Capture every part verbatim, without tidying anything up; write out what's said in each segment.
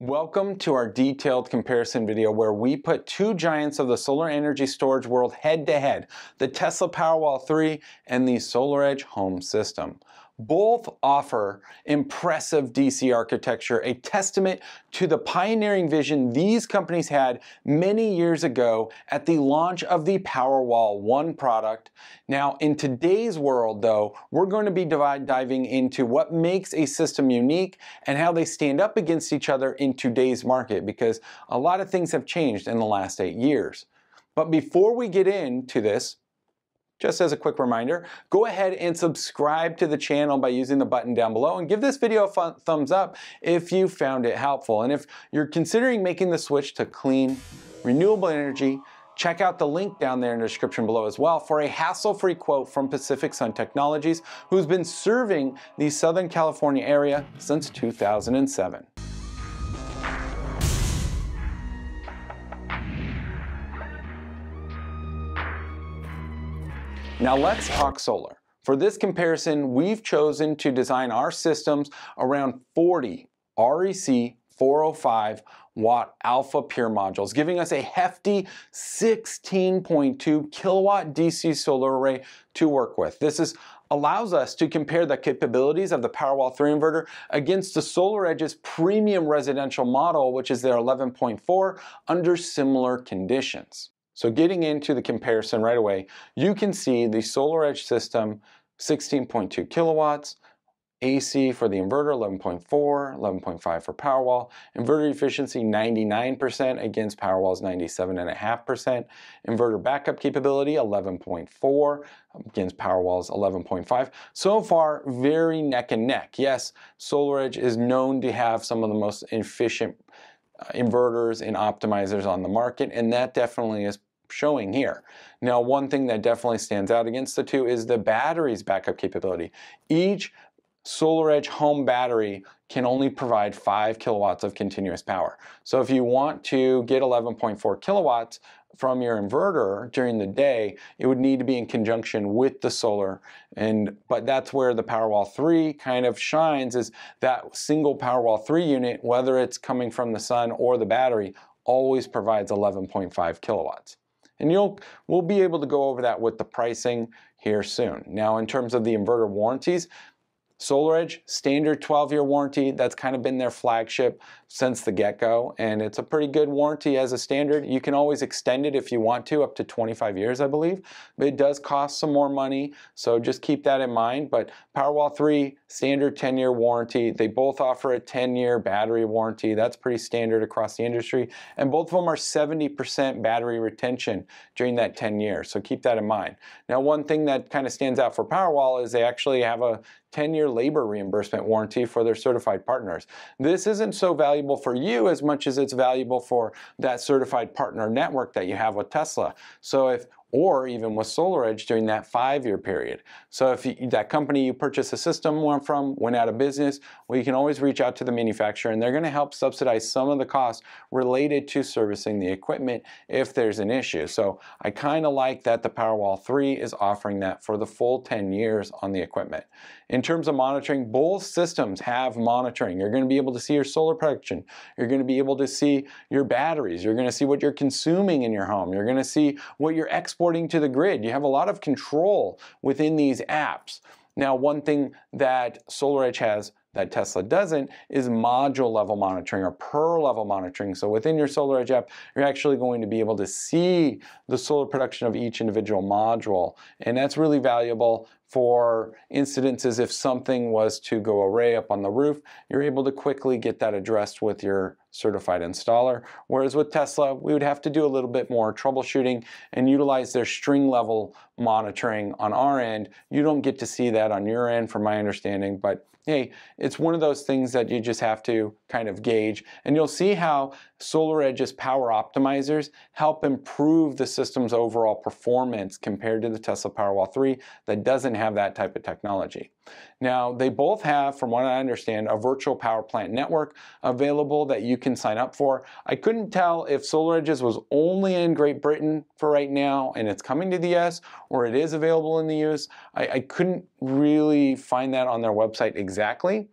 Welcome to our detailed comparison video where we put two giants of the solar energy storage world head to head, the Tesla Powerwall three and the SolarEdge Home System. Both offer impressive D C architecture, a testament to the pioneering vision these companies had many years ago at the launch of the Powerwall one product. Now, in today's world, though, we're going to be diving into what makes a system unique and how they stand up against each other in today's market, because a lot of things have changed in the last eight years. But before we get into this, just as a quick reminder, go ahead and subscribe to the channel by using the button down below and give this video a thumbs up if you found it helpful. And if you're considering making the switch to clean, renewable energy, check out the link down there in the description below as well for a hassle-free quote from Pacific Sun Technologies, who's been serving the Southern California area since two thousand seven. Now let's talk solar. For this comparison, we've chosen to design our systems around forty R E C four oh five watt alpha pure modules, giving us a hefty sixteen point two kilowatt D C solar array to work with. This is allows us to compare the capabilities of the Powerwall three inverter against the SolarEdge's premium residential model, which is their eleven point four, under similar conditions. So getting into the comparison right away, you can see the SolarEdge system, sixteen point two kilowatts, A C for the inverter, eleven point four, eleven point five for Powerwall. Inverter efficiency, ninety-nine percent against Powerwall's ninety-seven point five percent. Inverter backup capability, eleven point four against Powerwall's eleven point five. So far, very neck and neck. Yes, SolarEdge is known to have some of the most efficient inverters and optimizers on the market, and that definitely is showing here. Now, one thing that definitely stands out against the two is the battery's backup capability. Each SolarEdge home battery can only provide five kilowatts of continuous power. So if you want to get eleven point four kilowatts from your inverter during the day, it would need to be in conjunction with the solar. And but that's where the Powerwall three kind of shines, is that single Powerwall three unit, whether it's coming from the sun or the battery, always provides eleven point five kilowatts. And you'll we'll be able to go over that with the pricing here soon. Now, in terms of the inverter warranties, SolarEdge, standard twelve year warranty. That's kind of been their flagship since the get-go, and it's a pretty good warranty as a standard. You can always extend it if you want to, up to twenty-five years, I believe, but it does cost some more money, so just keep that in mind. But Powerwall three, standard ten year warranty. They both offer a ten year battery warranty. That's pretty standard across the industry, and both of them are seventy percent battery retention during that ten years, so keep that in mind. Now, one thing that kind of stands out for Powerwall is they actually have a ten year labor reimbursement warranty for their certified partners. This isn't so valuable for you as much as it's valuable for that certified partner network that you have with Tesla. So if, or even with SolarEdge during that five year period. So if you, that company you purchase a system from went out of business, well, you can always reach out to the manufacturer and they're gonna help subsidize some of the costs related to servicing the equipment if there's an issue. So I kinda like that the Powerwall three is offering that for the full ten years on the equipment. In terms of monitoring, both systems have monitoring. You're gonna be able to see your solar production. You're gonna be able to see your batteries. You're gonna see what you're consuming in your home. You're gonna see what you're exporting to the grid. You have a lot of control within these apps. Now, one thing that SolarEdge has that Tesla doesn't is module level monitoring or per level monitoring. So within your SolarEdge app, you're actually going to be able to see the solar production of each individual module. And that's really valuable for incidences if something was to go awry up on the roof. You're able to quickly get that addressed with your certified installer. Whereas with Tesla, we would have to do a little bit more troubleshooting and utilize their string level monitoring on our end. You don't get to see that on your end from my understanding, but hey, it's one of those things that you just have to kind of gauge. And you'll see how SolarEdge's power optimizers help improve the system's overall performance compared to the Tesla Powerwall three that doesn't have that type of technology. Now, they both have, from what I understand, a virtual power plant network available that you can sign up for. I couldn't tell if SolarEdge's was only in Great Britain for right now and it's coming to the U S, or it is available in the U S. I, I couldn't really find that on their website exactly.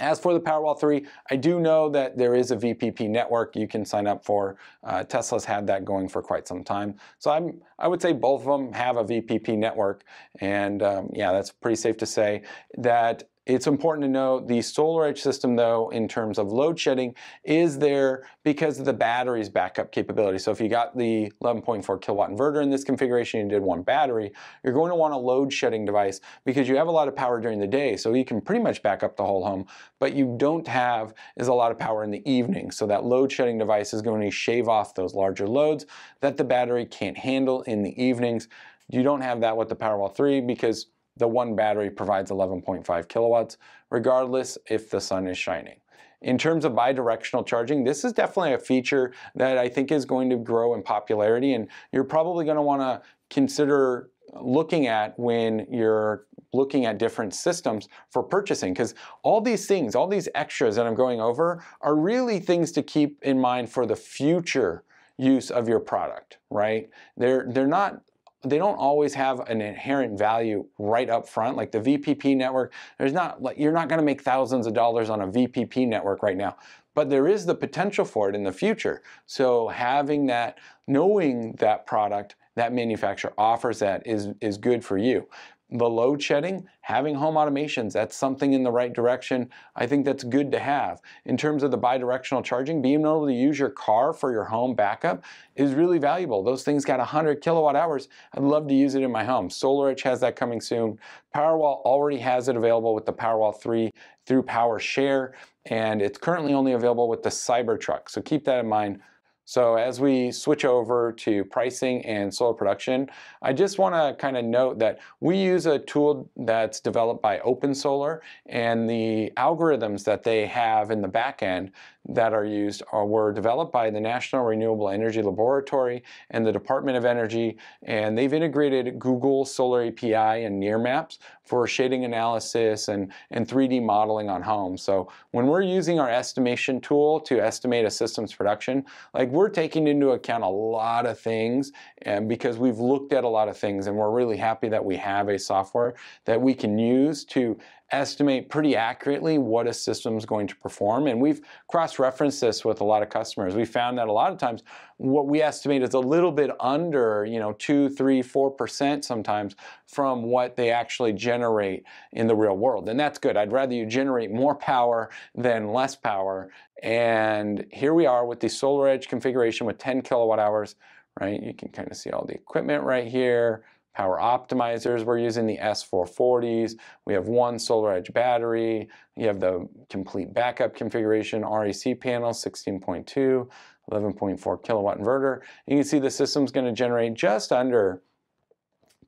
As for the Powerwall three, I do know that there is a V P P network you can sign up for. Uh, Tesla's had that going for quite some time. So I'm, I would say both of them have a V P P network. And um, yeah, that's pretty safe to say that it's important to know the SolarEdge system, though, in terms of load shedding, is there because of the battery's backup capability. So if you got the eleven point four kilowatt inverter in this configuration, you did one battery, you're going to want a load shedding device because you have a lot of power during the day. So you can pretty much back up the whole home, but you don't have is a lot of power in the evening. So that load shedding device is going to shave off those larger loads that the battery can't handle in the evenings. You don't have that with the Powerwall three because the one battery provides eleven point five kilowatts, regardless if the sun is shining. In terms of bi-directional charging, this is definitely a feature that I think is going to grow in popularity, and you're probably going to want to consider looking at when you're looking at different systems for purchasing, because all these things, all these extras that I'm going over are really things to keep in mind for the future use of your product, right? They're, they're not they don't always have an inherent value right up front. Like the V P P network, there's not, like, you're not going to make thousands of dollars on a V P P network right now, but there is the potential for it in the future. So having that, knowing that product, that manufacturer offers that is, is good for you. The load shedding, having home automations, that's something in the right direction. I think that's good to have. In terms of the bi-directional charging, being able to use your car for your home backup is really valuable. Those things got one hundred kilowatt hours. I'd love to use it in my home. SolarEdge has that coming soon. Powerwall already has it available with the Powerwall three through PowerShare, and it's currently only available with the Cybertruck, so keep that in mind. So as we switch over to pricing and solar production, I just want to kind of note that we use a tool that's developed by OpenSolar, and the algorithms that they have in the back end that are used are, were developed by the National Renewable Energy Laboratory and the Department of Energy, and they've integrated Google Solar A P I and Near Maps for shading analysis and, and three D modeling on homes. So when we're using our estimation tool to estimate a system's production, like, we're taking into account a lot of things, and because we've looked at a lot of things, and we're really happy that we have a software that we can use to estimate pretty accurately what a system's going to perform. And we've cross-referenced this with a lot of customers. We found that a lot of times what we estimate is a little bit under, you know, two, three, four percent sometimes from what they actually generate in the real world. And that's good. I'd rather you generate more power than less power. And here we are with the SolarEdge configuration with ten kilowatt hours, right? You can kind of see all the equipment right here. Power optimizers, we're using the S four forties. We have one SolarEdge battery. You have the complete backup configuration, R E C panel, sixteen point two, eleven point four kilowatt inverter. You can see the system's going to generate just under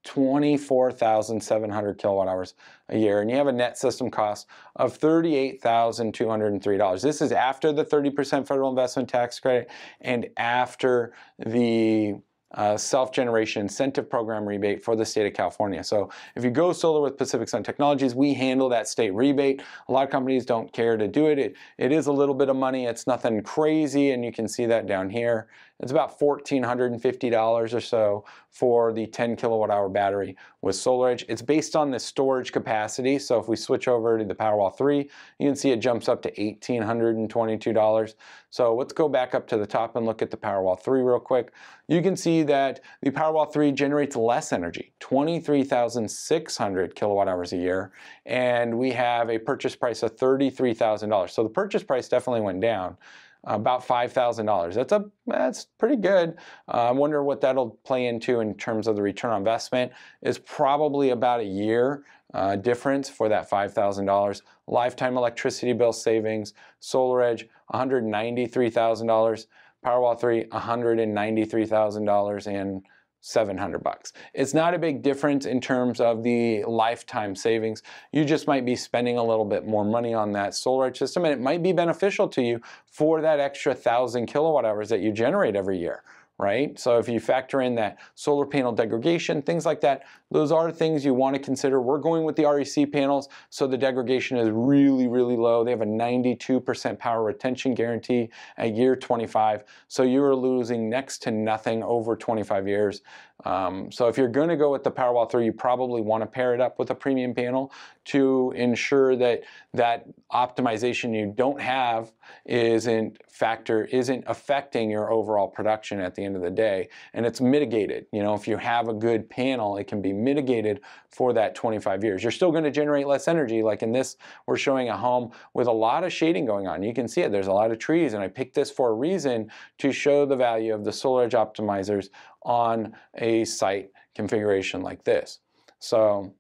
twenty-four thousand seven hundred kilowatt hours a year, and you have a net system cost of thirty-eight thousand two hundred three dollars. This is after the thirty percent federal investment tax credit and after the Uh, self-generation incentive program rebate for the state of California. So if you go solar with Pacific Sun Technologies, we handle that state rebate. A lot of companies don't care to do it. It, it is a little bit of money. It's nothing crazy, and you can see that down here. It's about one thousand four hundred fifty dollars or so for the ten kilowatt hour battery with SolarEdge. It's based on the storage capacity. So if we switch over to the Powerwall three, you can see it jumps up to one thousand eight hundred twenty-two dollars. So let's go back up to the top and look at the Powerwall three real quick. You can see that the Powerwall three generates less energy, twenty-three thousand six hundred kilowatt hours a year, and we have a purchase price of thirty-three thousand dollars. So the purchase price definitely went down. About five thousand dollars. That's a that's pretty good. I uh, wonder what that'll play into in terms of the return on investment. It's probably about a year uh, difference for that five thousand dollars. Lifetime electricity bill savings. SolarEdge one hundred ninety-three thousand dollars. Powerwall three one hundred ninety-three thousand dollars and seven hundred bucks. It's not a big difference in terms of the lifetime savings. You just might be spending a little bit more money on that SolarEdge system, and it might be beneficial to you for that extra thousand kilowatt hours that you generate every year, right? So if you factor in that solar panel degradation, things like that, those are things you want to consider. We're going with the R E C panels, so the degradation is really, really low. They have a ninety-two percent power retention guarantee at year twenty-five, so you are losing next to nothing over twenty-five years. Um, so if you're going to go with the Powerwall three, you probably want to pair it up with a premium panel to ensure that that optimization you don't have isn't factor isn't affecting your overall production at the end of the day, and it's mitigated. You know, if you have a good panel, it can be mitigated for that twenty-five years. You're still going to generate less energy. Like in this, we're showing a home with a lot of shading going on. You can see it. There's a lot of trees, and I picked this for a reason to show the value of the SolarEdge optimizers on a site configuration like this. So,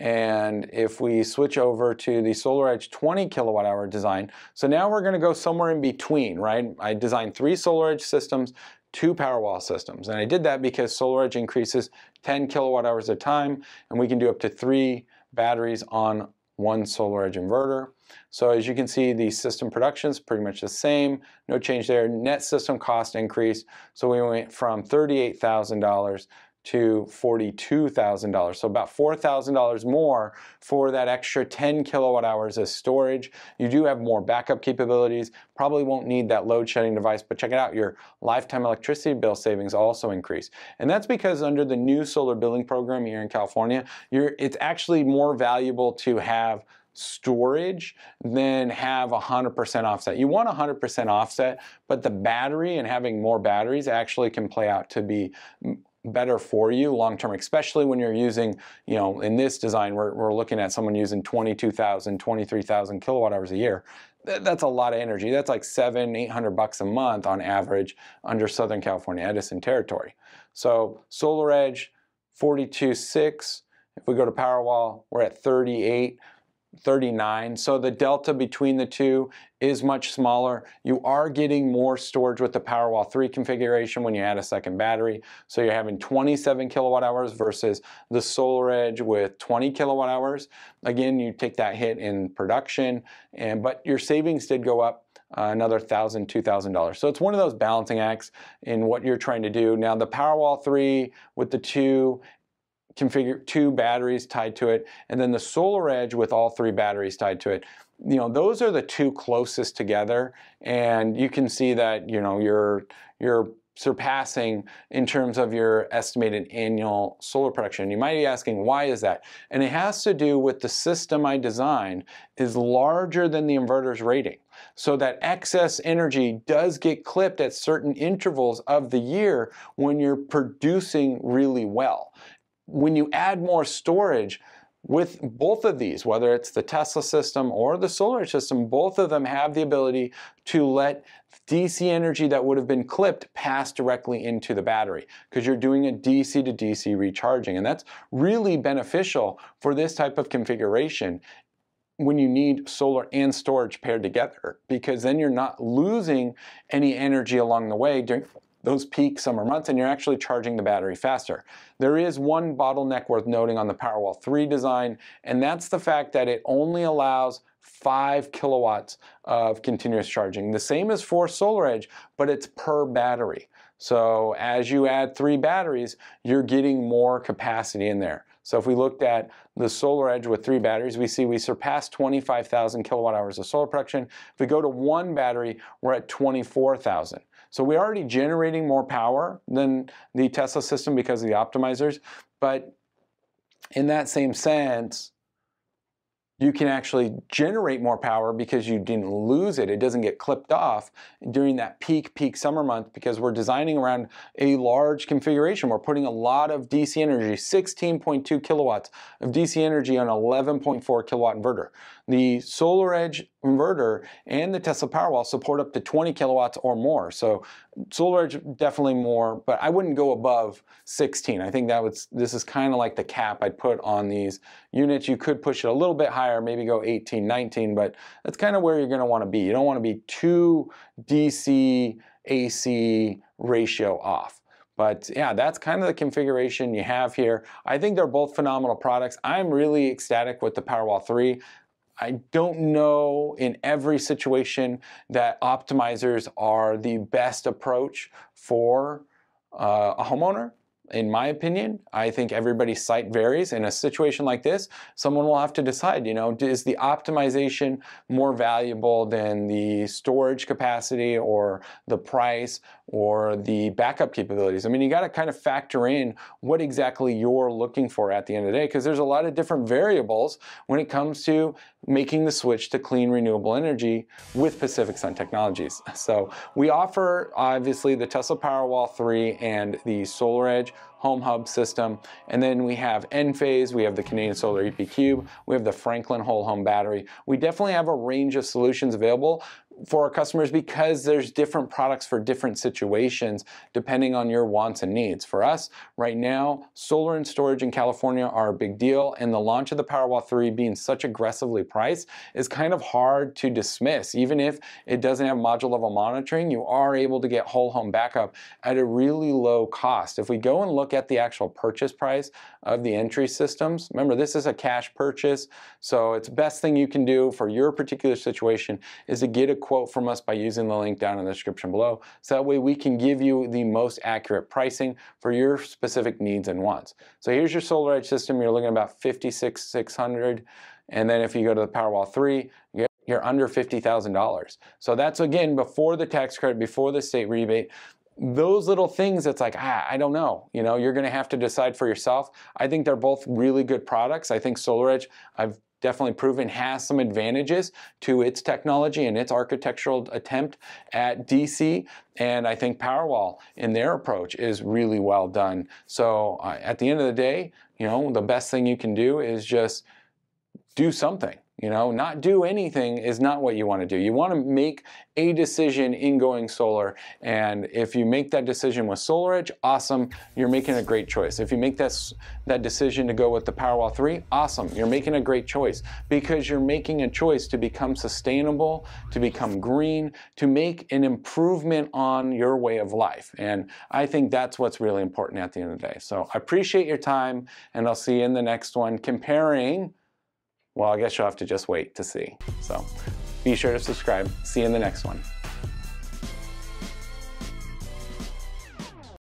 and if we switch over to the SolarEdge twenty kilowatt hour design, so now we're going to go somewhere in between, right? I designed three SolarEdge systems, two Powerwall systems, and I did that because SolarEdge increases ten kilowatt hours at a time, and we can do up to three batteries on one SolarEdge inverter. So as you can see, the system production is pretty much the same, no change there. Net system cost increase, so we went from thirty-eight thousand dollars to forty-two thousand dollars, so about four thousand dollars more for that extra ten kilowatt hours of storage. You do have more backup capabilities, probably won't need that load shedding device, but check it out, your lifetime electricity bill savings also increase. And that's because under the new solar billing program here in California, you're, it's actually more valuable to have storage then have one hundred percent offset. You want one hundred percent offset, but the battery and having more batteries actually can play out to be better for you long-term, especially when you're using, you know, in this design, we're, we're looking at someone using twenty-two thousand, twenty-three thousand kilowatt hours a year. That's a lot of energy. That's like seven, eight hundred bucks a month on average under Southern California Edison territory. So SolarEdge forty-two point six, if we go to Powerwall, we're at thirty-eight, thirty-nine, so the delta between the two is much smaller. You are getting more storage with the Powerwall three configuration when you add a second battery, so you're having twenty-seven kilowatt hours versus the SolarEdge with twenty kilowatt hours. Again, you take that hit in production, and but your savings did go up Uh, another thousand, two thousand dollars. So it's one of those balancing acts in what you're trying to do. Now the Powerwall three with the two configure two batteries tied to it, and then the SolarEdge with all three batteries tied to it. You know, those are the two closest together, and you can see that, you know, you're you're surpassing in terms of your estimated annual solar production. You might be asking, why is that? And it has to do with the system I designed is larger than the inverter's rating. So that excess energy does get clipped at certain intervals of the year when you're producing really well. When you add more storage with both of these, whether it's the Tesla system or the SolarEdge system, both of them have the ability to let D C energy that would have been clipped pass directly into the battery, because you're doing a D C to D C recharging, and that's really beneficial for this type of configuration when you need solar and storage paired together, because then you're not losing any energy along the way during those peak summer months, and you're actually charging the battery faster. There is one bottleneck worth noting on the Powerwall three design, and that's the fact that it only allows five kilowatts of continuous charging. The same as for SolarEdge, but it's per battery. So as you add three batteries, you're getting more capacity in there. So if we looked at the SolarEdge with three batteries, we see we surpassed twenty-five thousand kilowatt hours of solar production. If we go to one battery, we're at twenty-four thousand. So we're already generating more power than the Tesla system because of the optimizers, but in that same sense, you can actually generate more power because you didn't lose it. It doesn't get clipped off during that peak, peak summer month, because we're designing around a large configuration. We're putting a lot of D C energy, sixteen point two kilowatts of D C energy on eleven point four kilowatt inverter. The SolarEdge inverter and the Tesla Powerwall support up to twenty kilowatts or more. So SolarEdge definitely more, but I wouldn't go above sixteen. I think that would, this is kind of like the cap I'd put on these units. You could push it a little bit higher, maybe go eighteen, nineteen, but that's kind of where you're going to want to be. You don't want to be too D C A C ratio off. But yeah, that's kind of the configuration you have here. I think they're both phenomenal products. I'm really ecstatic with the Powerwall three. I don't know in every situation that optimizers are the best approach for uh, a homeowner. in my opinion. I think everybody's site varies. In a situation like this, someone will have to decide, you know, is the optimization more valuable than the storage capacity or the price or the backup capabilities? I mean, you got to kind of factor in what exactly you're looking for at the end of the day, because there's a lot of different variables when it comes to making the switch to clean renewable energy with Pacific Sun Technologies. So we offer obviously the Tesla Powerwall three and the SolarEdge Home Hub system, and then we have Enphase, we have the Canadian Solar E P Cube, we have the Franklin Whole Home Battery. We definitely have a range of solutions available for our customers because there's different products for different situations depending on your wants and needs. For us, right now, solar and storage in California are a big deal, and the launch of the Powerwall three being such aggressively priced is kind of hard to dismiss. Even if it doesn't have module level monitoring, you are able to get whole home backup at a really low cost. If we go and look at the actual purchase price of the entry systems, remember this is a cash purchase, so it's best thing you can do for your particular situation is to get a quote from us by using the link down in the description below, so that way we can give you the most accurate pricing for your specific needs and wants. So here's your SolarEdge system, you're looking at about fifty-six thousand six hundred dollars, and then if you go to the Powerwall three, you you're under fifty thousand dollars. So that's again before the tax credit, before the state rebate. Those little things, it's like, ah, I don't know. You know, you're gonna have to decide for yourself. I think they're both really good products. I think SolarEdge, I've definitely proven, has some advantages to its technology and its architectural attempt at D C. And I think Powerwall in their approach is really well done. So uh, at the end of the day, you know, the best thing you can do is just do something. You know, not do anything is not what you want to do. You want to make a decision in going solar, and if you make that decision with SolarEdge, awesome, you're making a great choice. If you make that, that decision to go with the Powerwall three, awesome, you're making a great choice, because you're making a choice to become sustainable, to become green, to make an improvement on your way of life. And I think that's what's really important at the end of the day. So I appreciate your time, and I'll see you in the next one comparing. Well, I guess you'll have to just wait to see. So be sure to subscribe. See you in the next one.